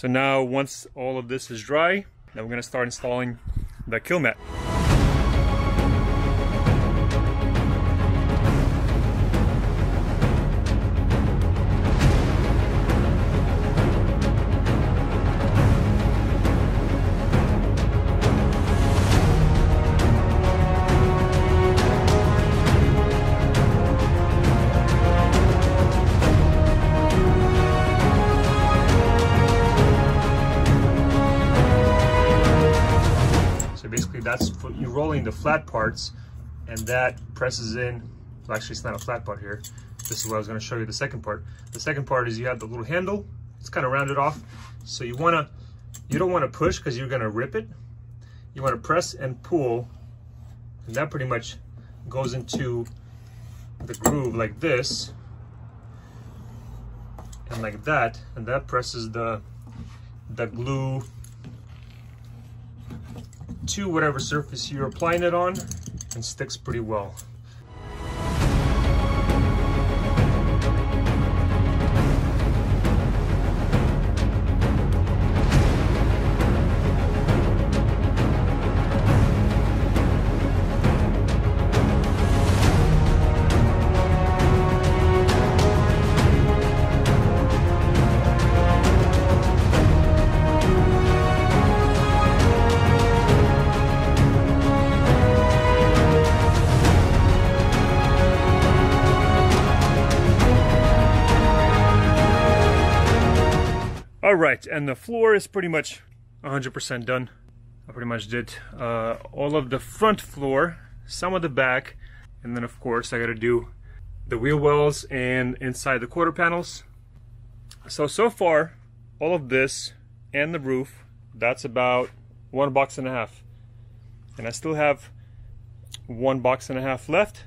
So now once all of this is dry, then we're gonna start installing the Kilmat. That's what you're rolling the flat parts, and that presses in. Well, actually, it's not a flat part here. This is what I was going to show you. The second part. The second part is you have the little handle. It's kind of rounded off, so you don't want to push because you're going to rip it. You want to press and pull, and that pretty much goes into the groove like this, and like that, and that presses the glue to whatever surface you're applying it on, and sticks pretty well. All right, and the floor is pretty much 100% done. I pretty much did all of the front floor, some of the back, and then of course I gotta do the wheel wells and inside the quarter panels. So far, all of this and the roof, that's about $1.50. And I still have $1.50 left.